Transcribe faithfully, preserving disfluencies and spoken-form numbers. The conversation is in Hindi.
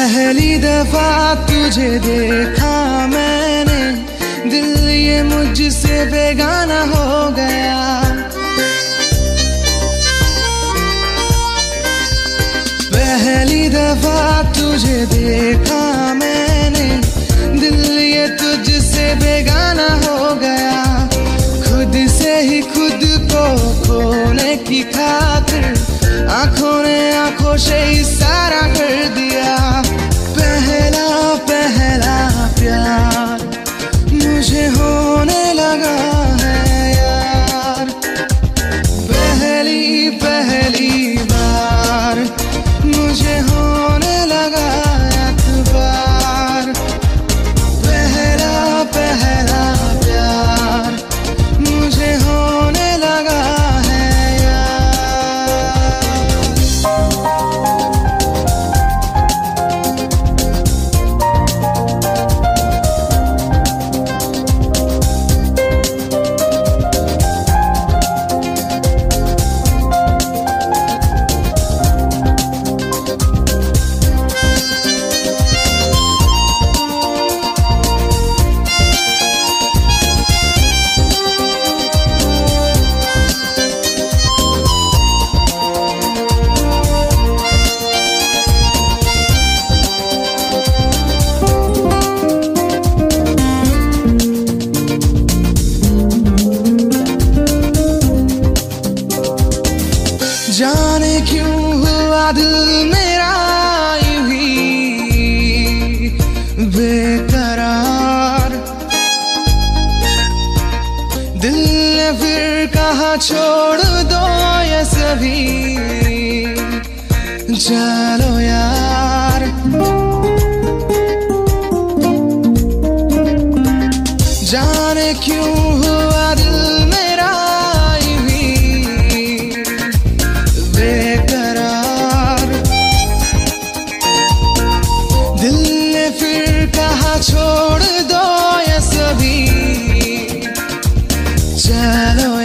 पहली दफा तुझे देखा मैंने, दिल ये मुझसे बेगाना हो गया। पहली दफा तुझे देखा मैंने, दिल ये तुझसे बेगाना हो गया। खुद से ही खुद को खोने की खातिर आंखों ने आंखों से इशारा कर दिया। पहला पहला प्यार मुझे होने लगा है यार। पहली पहली बार मुझे होने लगा अखबार। पहला पहला प्यार मुझे होने लगा है जाने क्यों हुआ दिल मेरा यूं ही बेकरार। दिल ने फिर कहा छोड़ दो ये सभी चलो यार। जाने क्यों हुआ दिल छोड़ दो ये सभी चलो।